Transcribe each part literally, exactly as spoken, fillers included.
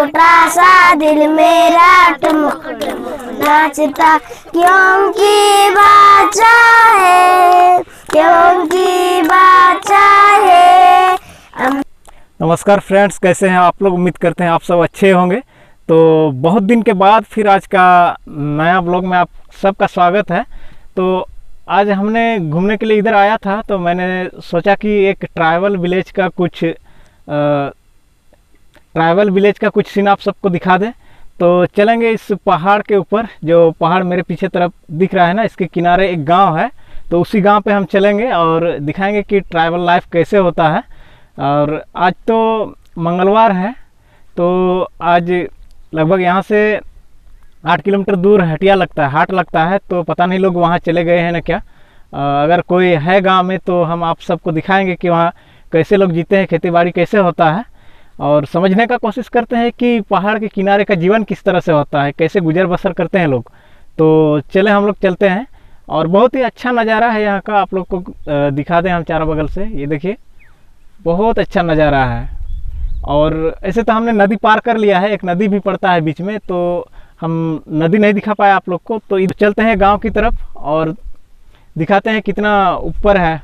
छोटा सा दिल मेरा टुमुक टुमुक नाचता, क्योंकि बाचा है, क्योंकि बाचा है। नमस्कार फ्रेंड्स, कैसे हैं आप लोग? उम्मीद करते हैं आप सब अच्छे होंगे। तो बहुत दिन के बाद फिर आज का नया ब्लॉग में आप सबका स्वागत है। तो आज हमने घूमने के लिए इधर आया था, तो मैंने सोचा कि एक ट्राइबल विलेज का कुछ ट्राइबल विलेज का कुछ सीन आप सबको दिखा दें। तो चलेंगे इस पहाड़ के ऊपर, जो पहाड़ मेरे पीछे तरफ दिख रहा है ना, इसके किनारे एक गांव है, तो उसी गांव पे हम चलेंगे और दिखाएंगे कि ट्राइबल लाइफ कैसे होता है। और आज तो मंगलवार है, तो आज लगभग यहाँ से आठ किलोमीटर दूर हटिया लगता है, हाट लगता है। तो पता नहीं लोग वहाँ चले गए हैं ना क्या। अगर कोई है गांव में तो हम आप सबको दिखाएंगे कि वहाँ कैसे लोग जीते हैं, खेतीबाड़ी कैसे होता है, और समझने का कोशिश करते हैं कि पहाड़ के किनारे का जीवन किस तरह से होता है, कैसे गुजर बसर करते हैं लोग। तो चले हम लोग चलते हैं। और बहुत ही अच्छा नज़ारा है यहाँ का, आप लोग को दिखा दें हम चारों बगल से। ये देखिए, बहुत अच्छा नज़ारा है। और ऐसे तो हमने नदी पार कर लिया है, एक नदी भी पड़ता है बीच में, तो हम नदी नहीं दिखा पाए आप लोग को। तो इधर चलते हैं गांव की तरफ और दिखाते हैं कितना ऊपर है।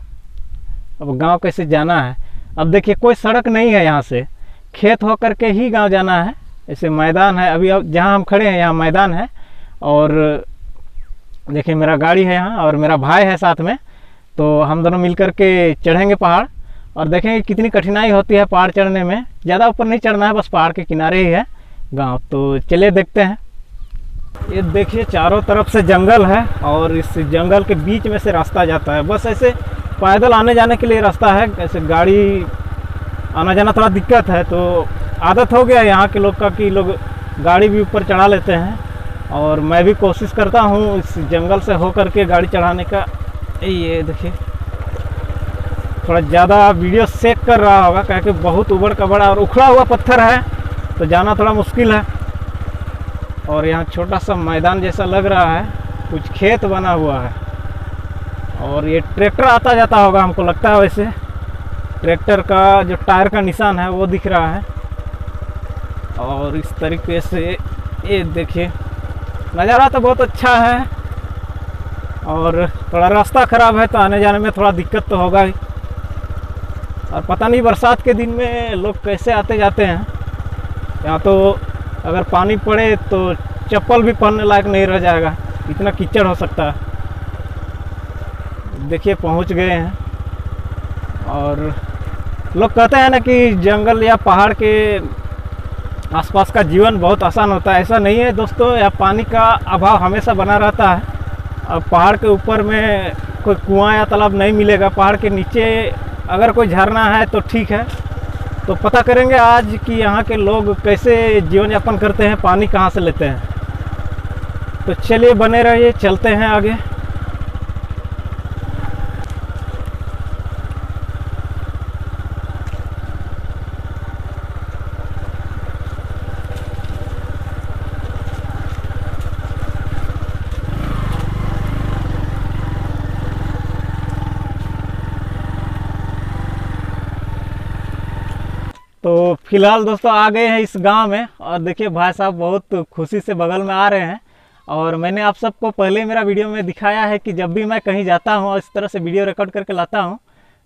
अब गांव कैसे जाना है, अब देखिए कोई सड़क नहीं है, यहाँ से खेत होकर के ही गांव जाना है। ऐसे मैदान है, अभी अब जहाँ हम खड़े हैं यहाँ मैदान है। और देखिए मेरा गाड़ी है यहाँ और मेरा भाई है साथ में, तो हम दोनों मिल कर के चढ़ेंगे पहाड़ और देखेंगे कितनी कठिनाई होती है पहाड़ चढ़ने में। ज़्यादा ऊपर नहीं चढ़ना है, बस पहाड़ के किनारे ही है गांव। तो चलिए देखते हैं। ये देखिए चारों तरफ से जंगल है और इस जंगल के बीच में से रास्ता जाता है। बस ऐसे पैदल आने जाने के लिए रास्ता है, ऐसे गाड़ी आना जाना थोड़ा दिक्कत है। तो आदत हो गया यहाँ के लोग का कि लोग गाड़ी भी ऊपर चढ़ा लेते हैं, और मैं भी कोशिश करता हूँ इस जंगल से होकर के गाड़ी चढ़ाने का। ये देखिए थोड़ा ज़्यादा वीडियो सेक कर रहा होगा, क्या कि बहुत उबड़ कबड़ और उखड़ा हुआ पत्थर है, तो जाना थोड़ा मुश्किल है। और यहाँ छोटा सा मैदान जैसा लग रहा है, कुछ खेत बना हुआ है, और ये ट्रैक्टर आता जाता होगा हमको लगता है। वैसे ट्रैक्टर का जो टायर का निशान है वो दिख रहा है। और इस तरीके से ये देखिए नज़ारा तो बहुत अच्छा है, और थोड़ा रास्ता ख़राब है तो आने जाने में थोड़ा दिक्कत तो होगा ही। और पता नहीं बरसात के दिन में लोग कैसे आते जाते हैं। यहाँ तो अगर पानी पड़े तो चप्पल भी पहनने लायक नहीं रह जाएगा, इतना कीचड़ हो सकता है। देखिए पहुँच गए हैं। और लोग कहते हैं ना कि जंगल या पहाड़ के आसपास का जीवन बहुत आसान होता है, ऐसा नहीं है दोस्तों। यहाँ पानी का अभाव हमेशा बना रहता है। अब पहाड़ के ऊपर में कोई कुआं या तालाब नहीं मिलेगा, पहाड़ के नीचे अगर कोई झरना है तो ठीक है। तो पता करेंगे आज कि यहाँ के लोग कैसे जीवन यापन करते हैं, पानी कहाँ से लेते हैं। तो चलिए बने रहिए, चलते हैं आगे। तो फिलहाल दोस्तों आ गए हैं इस गांव में, और देखिए भाई साहब बहुत खुशी से बगल में आ रहे हैं। और मैंने आप सबको पहले मेरा वीडियो में दिखाया है कि जब भी मैं कहीं जाता हूं और इस तरह से वीडियो रिकॉर्ड करके लाता हूं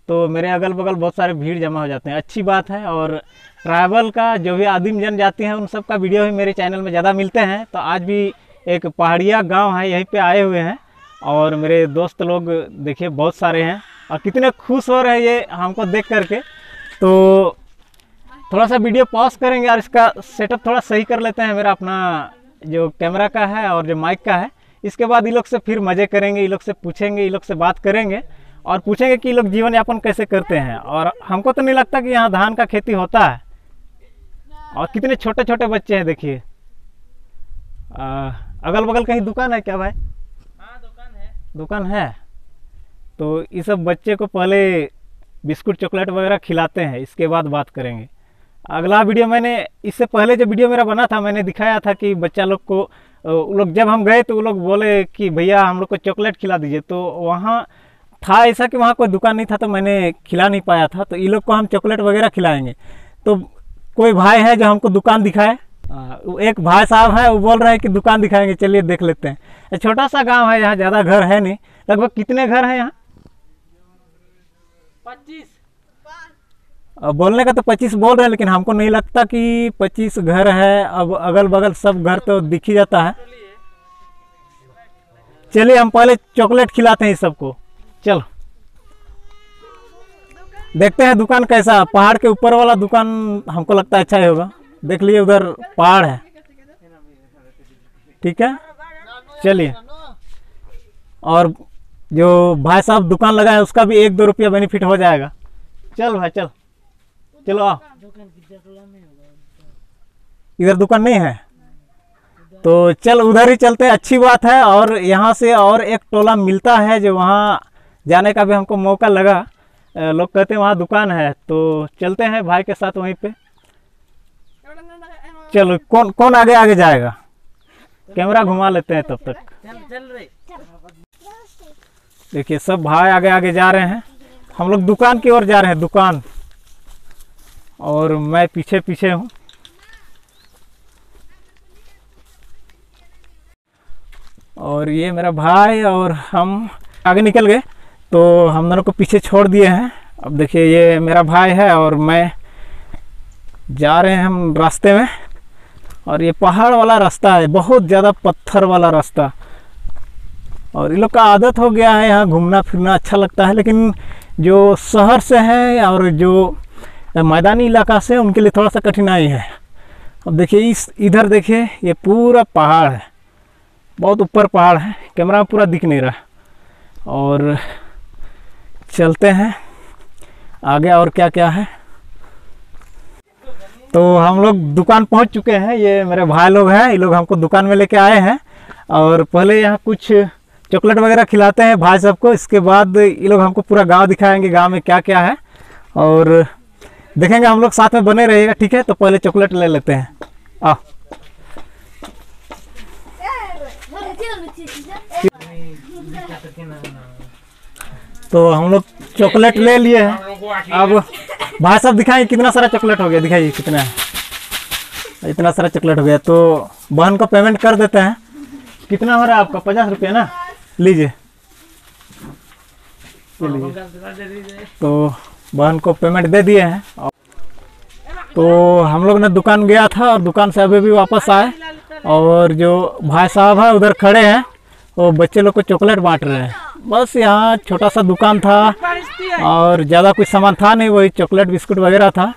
तो मेरे अगल बगल बहुत सारे भीड़ जमा हो जाते हैं, अच्छी बात है। और ट्राइबल का जो भी आदिम जनजाति हैं उन सब का वीडियो ही मेरे चैनल में ज़्यादा मिलते हैं। तो आज भी एक पहाड़िया गाँव है, यहीं पर आए हुए हैं, और मेरे दोस्त लोग देखिए बहुत सारे हैं और कितने खुश हो रहे हैं ये हमको देख करके। तो थोड़ा सा वीडियो पॉज करेंगे और इसका सेटअप थोड़ा सही कर लेते हैं, मेरा अपना जो कैमरा का है और जो माइक का है। इसके बाद ये लोग से फिर मज़े करेंगे, ये लोग से पूछेंगे, ये लोग से बात करेंगे और पूछेंगे कि ये लोग जीवन यापन कैसे करते हैं। और हमको तो नहीं लगता कि यहाँ धान का खेती होता है। और कितने छोटे छोटे बच्चे हैं देखिए। अगल बगल कहीं दुकान है क्या भाई? हाँ दुकान है। दुकान है तो ये सब बच्चे को पहले बिस्कुट चॉकलेट वगैरह खिलाते हैं, इसके बाद बात करेंगे। अगला वीडियो मैंने इससे पहले जो वीडियो मेरा बना था मैंने दिखाया था कि बच्चा लोग को वो लोग जब हम गए तो वो लोग बोले कि भैया हम लोग को चॉकलेट खिला दीजिए। तो वहाँ था ऐसा कि वहाँ कोई दुकान नहीं था तो मैंने खिला नहीं पाया था, तो ये लोग को हम चॉकलेट वगैरह खिलाएंगे। तो कोई भाई है जो हमको दुकान दिखाए, एक भाई साहब हैं, वो बोल रहे हैं कि दुकान दिखाएंगे, चलिए देख लेते हैं। छोटा सा गांव है, यहाँ ज़्यादा घर है नहीं। लगभग कितने घर हैं यहाँ? पच्चीस। बोलने का तो पच्चीस बोल रहे हैं, लेकिन हमको नहीं लगता कि पच्चीस घर है। अब अगल बगल सब घर तो दिख ही जाता है। चलिए हम पहले चॉकलेट खिलाते हैं सबको, चलो देखते हैं दुकान कैसा। पहाड़ के ऊपर वाला दुकान हमको लगता है अच्छा ही होगा। देख लिए उधर पहाड़ है, ठीक है। चलिए, और जो भाई साहब दुकान लगा है उसका भी एक दो रुपया बेनिफिट हो जाएगा। चल भाई चल, चलो आओ। इधर दुकान नहीं है तो चल उधर ही चलते हैं, अच्छी बात है। और यहाँ से और एक टोला मिलता है, जो वहाँ जाने का भी हमको मौका लगा। लोग कहते हैं वहाँ दुकान है, तो चलते हैं भाई के साथ वहीं पे। चलो कौन कौन आगे आगे जाएगा, कैमरा घुमा लेते हैं तब तक। देखिए सब भाई आगे आगे जा रहे हैं, हम लोग दुकान की ओर जा रहे हैं, दुकान, और मैं पीछे पीछे हूँ। और ये मेरा भाई और हम आगे निकल गए, तो हम दोनों को पीछे छोड़ दिए हैं। अब देखिए ये मेरा भाई है और मैं जा रहे हैं हम रास्ते में, और ये पहाड़ वाला रास्ता है, बहुत ज़्यादा पत्थर वाला रास्ता। और इन लोग का आदत हो गया है यहाँ घूमना फिरना, अच्छा लगता है। लेकिन जो शहर से हैं और जो मैदानी इलाका से, उनके लिए थोड़ा सा कठिनाई है। अब देखिए इस इधर देखिए, ये पूरा पहाड़ है, बहुत ऊपर पहाड़ है, कैमरा पूरा दिख नहीं रहा। और चलते हैं आगे और क्या क्या है। तो हम लोग दुकान पहुंच चुके हैं, ये मेरे भाई लोग हैं, ये लोग हमको दुकान में लेके आए हैं। और पहले यहाँ कुछ चॉकलेट वगैरह खिलाते हैं भाई साहब को, इसके बाद ये लोग हमको पूरा गांव दिखाएंगे, गांव में क्या क्या है, और देखेंगे। हम लोग साथ में बने रहिएगा, ठीक है। तो पहले चॉकलेट ले लेते हैं, आओ। तो हम लोग चॉकलेट ले लिए हैं। अब भाई साहब दिखाइए कितना सारा चॉकलेट हो गया, दिखाइए कितना है। इतना सारा चॉकलेट हो गया, तो बहन को पेमेंट कर देते हैं। कितना हो रहा है आपका? पचास रुपया ना, लीजिए लीजिए। तो बहन को पेमेंट दे दिए हैं। तो हम लोग ने दुकान गया था और दुकान से अभी भी वापस आए, और जो भाई साहब है उधर खड़े हैं, वो बच्चे लोग को चॉकलेट बांट रहे हैं। बस यहाँ छोटा सा दुकान था और ज़्यादा कुछ सामान था नहीं, वही चॉकलेट बिस्कुट वगैरह था।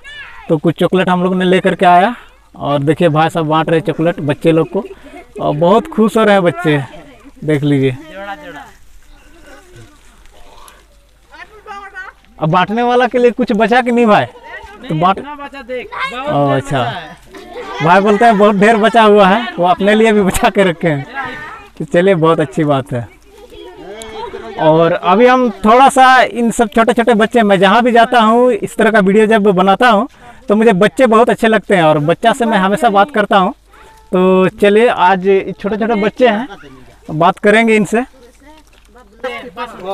तो कुछ चॉकलेट हम लोग ने ले करके आया, और देखिए भाई साहब बांट रहे चॉकलेट बच्चे लोग को, और बहुत खुश हो रहे हैं बच्चे, देख लीजिए। अब बांटने वाला के लिए कुछ बचा कि नहीं भाई? तो बांट, अच्छा भाई बोलते हैं बहुत ढेर बचा हुआ है, वो अपने लिए भी बचा के रखे हैं। तो चलिए बहुत अच्छी बात है। और अभी हम थोड़ा सा इन सब छोटे छोटे बच्चे, मैं जहाँ भी जाता हूँ इस तरह का वीडियो जब बनाता हूँ तो मुझे बच्चे बहुत अच्छे लगते हैं, और बच्चा से मैं हमेशा बात करता हूँ। तो चलिए आज छोटे छोटे बच्चे हैं, बात करेंगे इनसे।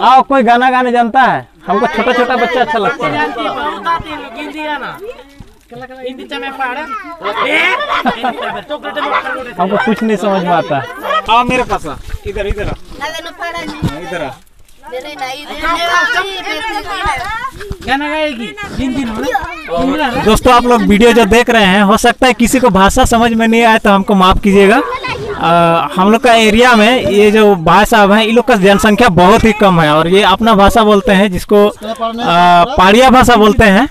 आओ, कोई गाना गाने जानता है? हमको छोटा छोटा बच्चा अच्छा लगता है। हमको कुछ नहीं समझ में आता। आओ मेरे पास, इधर इधर इधर दोस्तों, आप लोग वीडियो जो देख रहे हैं, हो सकता है किसी को भाषा समझ में नहीं आए तो हमको माफ कीजिएगा। हम लोग का एरिया में ये जो भाई साहब हैं, इन लोग का जनसंख्या बहुत ही कम है, और ये अपना भाषा बोलते हैं जिसको पहाड़िया भाषा बोलते हैं।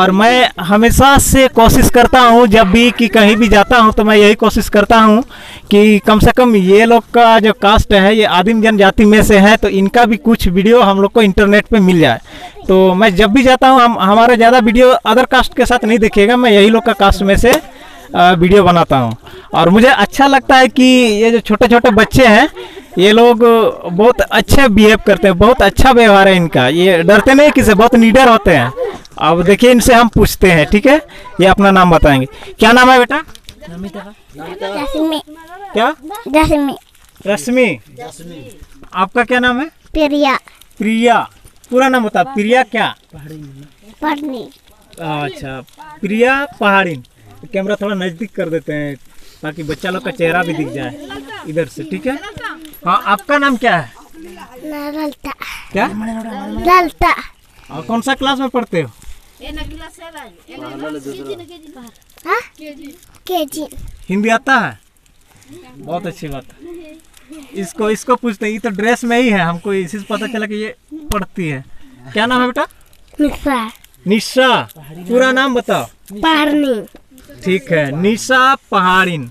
और मैं हमेशा से कोशिश करता हूँ, जब भी कि कहीं भी जाता हूँ तो मैं यही कोशिश करता हूँ कि कम से कम ये लोग का जो कास्ट है, ये आदिम जनजाति में से है, तो इनका भी कुछ वीडियो हम लोग को इंटरनेट पे मिल जाए। तो मैं जब भी जाता हूँ, हम हमारा ज़्यादा वीडियो अदर कास्ट के साथ नहीं देखिएगा, मैं यही लोग का कास्ट में से वीडियो बनाता हूँ। और मुझे अच्छा लगता है कि ये जो छोटे छोटे बच्चे हैं, ये लोग बहुत अच्छे बिहेव करते हैं, बहुत अच्छा व्यवहार है इनका, ये डरते नहीं किसी, बहुत निडर होते हैं। अब देखिए इनसे हम पूछते हैं, ठीक है। ये अपना नाम बताएंगे, क्या नाम है बेटा? रश्मि। क्या? रश्मि। रश्मि, आपका क्या नाम है? प्रिया। प्रिया, पूरा नाम बता। प्रिया क्या? अच्छा, प्रिया पहाड़िन। कैमरा थोड़ा नजदीक कर देते हैं ताकि बच्चा लोग का चेहरा भी दिख जाए इधर से, ठीक है। हाँ, आपका नाम क्या है? ललता। क्या? ललता। और कौन सा क्लास में पढ़ते हो? केजी। हिंदी आता है? बहुत अच्छी बात है। इसको इसको पूछते हैं, ये तो ड्रेस में ही है, हमको इसी से पता चला कि ये पढ़ती है। क्या नाम है बेटा? निशा। निशा, पूरा नाम बताओ। पहाड़नी। ठीक है, निशा पहाड़िन।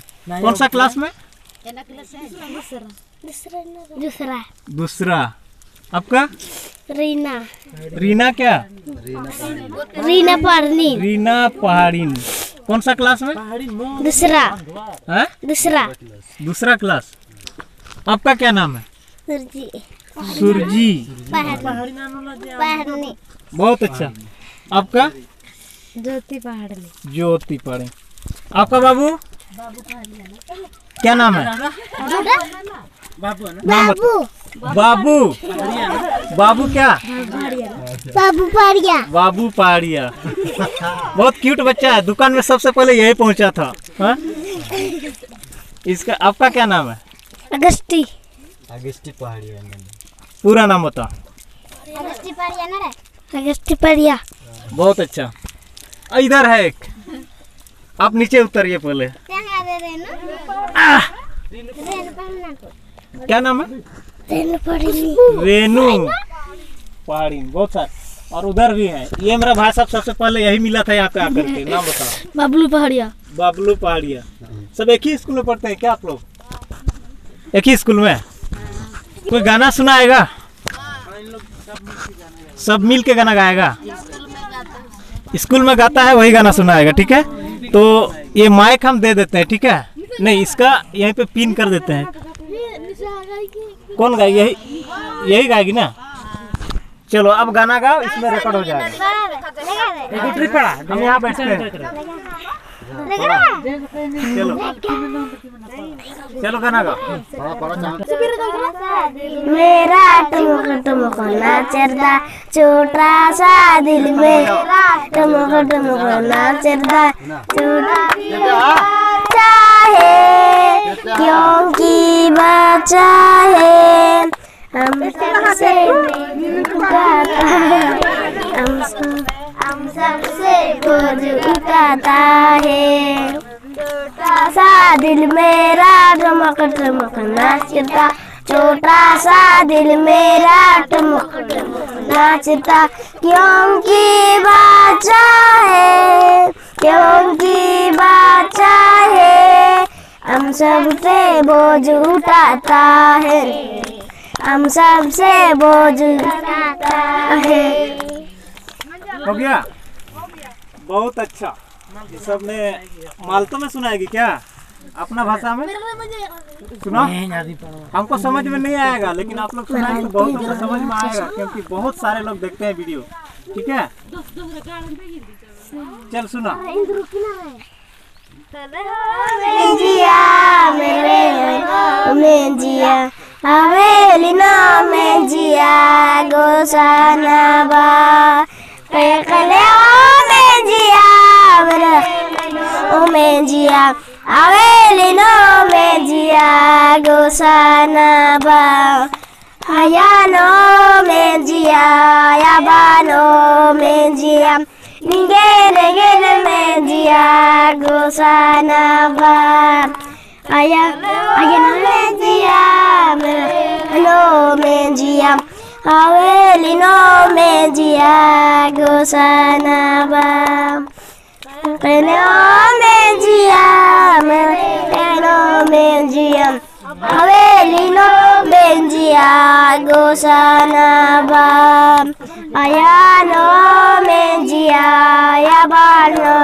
कौन सा क्लास में? दूसरा। दूसरा। आपका? रीना। रीना क्या? रीना पहाड़िन। रीना पहाड़िन। कौन सा क्लास में? दूसरा। है? दूसरा। दूसरा क्लास। आपका क्या नाम है? सुरजी। सुरजी। पहाड़नी। बहुत अच्छा। आपका? ज्योति पहाड़नी। ज्योति पहाड़नी। आपका बाबू? बाबू पहाड़नी। क्या नाम है? बाबू। बाबू। बाबू। बाबू क्या? बाबू पहाड़िया। बाबू पहाड़िया। बहुत क्यूट बच्चा है, दुकान में सबसे पहले यही पहुंचा था। हाँ, इसका आपका क्या नाम है? अगस्ती। अगस्ती पहाड़िया। पूरा नाम बताओ। अगस्ती पहाड़िया ना रे? अगस्ती पहाड़िया। बहुत अच्छा। इधर है एक, आप नीचे उतरिए पहले। आ, क्या नाम है? रेनू पहाड़ी। बहुत सारे और उधर भी है। ये मेरा भाई साहब सबसे पहले यही मिला था यहाँ पे आकर के। नाम बताओ। बबलू पहाड़िया। बबलू पहाड़िया। सब एक ही स्कूल में पढ़ते हैं क्या आप लोग? एक ही स्कूल में। कोई गाना सुनाएगा? सब मिल के गाना गाएगा। स्कूल में गाता है वही गाना सुनाएगा, ठीक है। तो ये माइक हम दे देते हैं, ठीक है। नहीं, इसका यहीं पे पिन कर देते हैं। कौन गाएगी? यही यही गाएगी ना। चलो अब गाना गाओ, इसमें रिकॉर्ड हो जाएगा। हम यहाँ बैठते हैं। चलो चलो गाना गाओ। मेरा टमक टमक नाचता छोटा सा दिल, मेरा टमक टमक नाचता छोटा, क्योंकि बचा है हम सबसे उठाता है, हम सबसे बोझ उठाता है। छोटा सा दिल मेरा ठमक ठमक नाचता, छोटा सा दिल मेरा ठमक ठमक नाचता, क्योंकि बचा है, क्योंकि बचा है हम सबसे बोझ उठाता है, हम सबसे बोझ उठाता है। हो गया? बहुत अच्छा। सब में मालतो में सुनाएगी क्या? अपना भाषा में सुना, हमको समझ में नहीं आएगा, लेकिन आप लोग सुनाएंगे तो बहुत अच्छा समझ में आएगा, क्योंकि बहुत सारे लोग देखते हैं वीडियो, ठीक है। चल सुना। मेंजिया मेरे मेंजिया हवेली ना, मेंजिया गोसानाबा पेकले, ओ मेंजिया मेरे ओ मेंजिया हवेली ना, मेंजिया गोसानाबा हयानो, मेंजिया याबानो, मेंजिया निगे निगे मेंजिया गोसाना बाप आया आया ना, मेंजिया नो मेंजिया हवेली नो, मेंजिया गोसाना बाप नो, मेंजिया नो मेंजिया हवेली नो, मेंजिया गोसाना बाप आया नो, मेंजिया याबानो,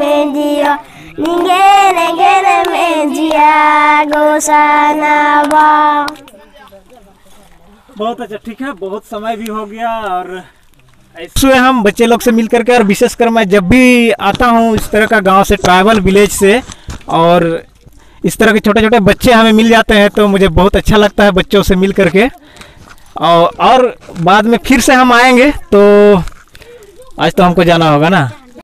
मेंजिया निगे निगे मेंजिया गोसाना बाप। बहुत अच्छा, ठीक है। बहुत समय भी हो गया और इसमें हम बच्चे लोग से मिल करके, और विशेषकर मैं जब भी आता हूँ इस तरह का गांव से, ट्राइबल विलेज से, और इस तरह के छोटे छोटे बच्चे हमें मिल जाते हैं तो मुझे बहुत अच्छा लगता है बच्चों से मिल करके। और, और बाद में फिर से हम आएंगे, तो आज तो हमको जाना होगा ना।